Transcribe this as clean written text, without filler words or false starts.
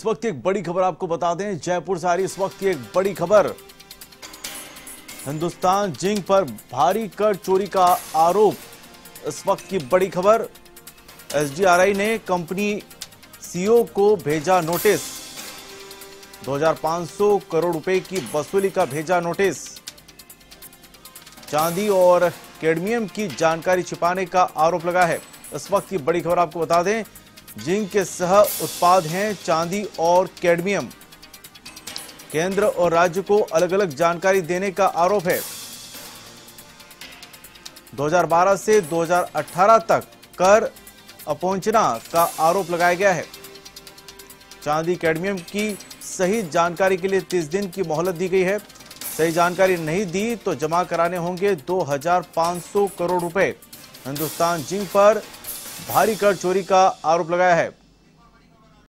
इस वक्त एक बड़ी खबर आपको बता दें, जयपुर से आ रही इस वक्त की एक बड़ी खबर। हिंदुस्तान जिंक पर भारी कर चोरी का आरोप, इस वक्त की बड़ी खबर। एसडीआरआई ने कंपनी सीईओ को भेजा नोटिस, 2500 करोड़ रुपए की वसूली का भेजा नोटिस। चांदी और कैडमियम की जानकारी छिपाने का आरोप लगा है, इस वक्त की बड़ी खबर आपको बता दें। जिंक के सह उत्पाद हैं चांदी और कैडमियम, केंद्र और राज्य को अलग अलग जानकारी देने का आरोप है। 2012 से 2018 तक कर अपहुंचना का आरोप लगाया गया है। चांदी कैडमियम की सही जानकारी के लिए 30 दिन की मोहलत दी गई है, सही जानकारी नहीं दी तो जमा कराने होंगे 2500 करोड़ रुपए। हिंदुस्तान जिंक पर भारी कर चोरी का आरोप लगाया है।